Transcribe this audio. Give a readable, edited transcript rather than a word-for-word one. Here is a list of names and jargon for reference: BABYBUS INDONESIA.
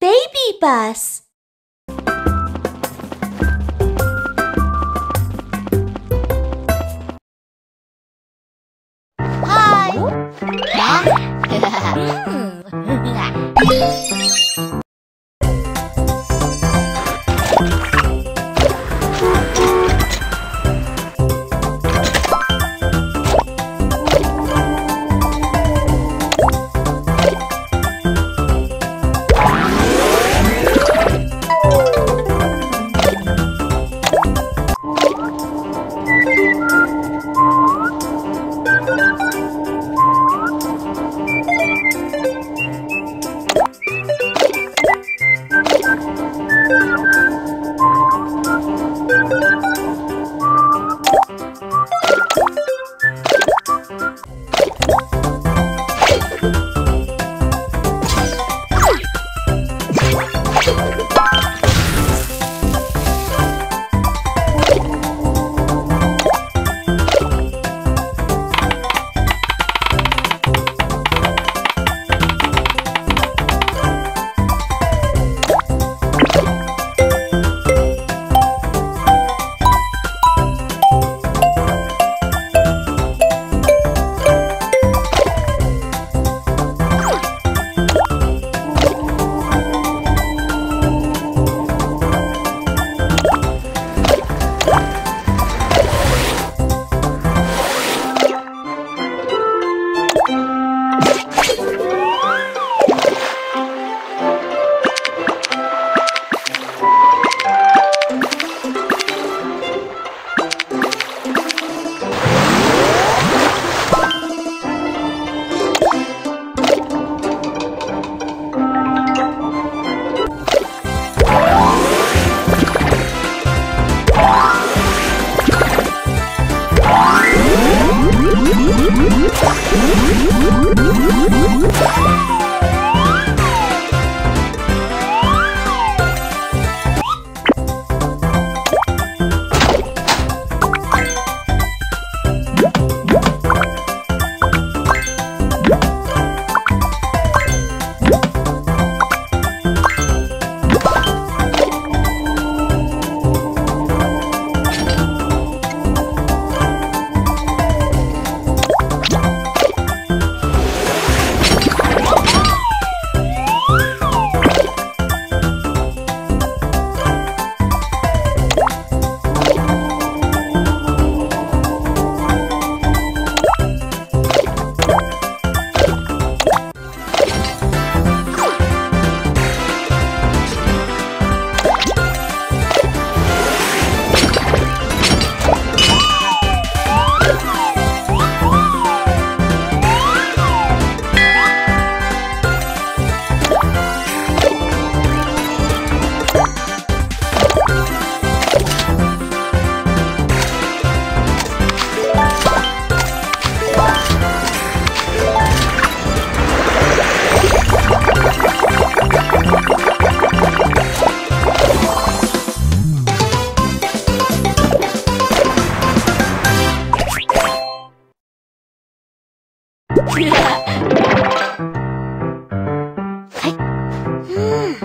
Baby bus. Hi.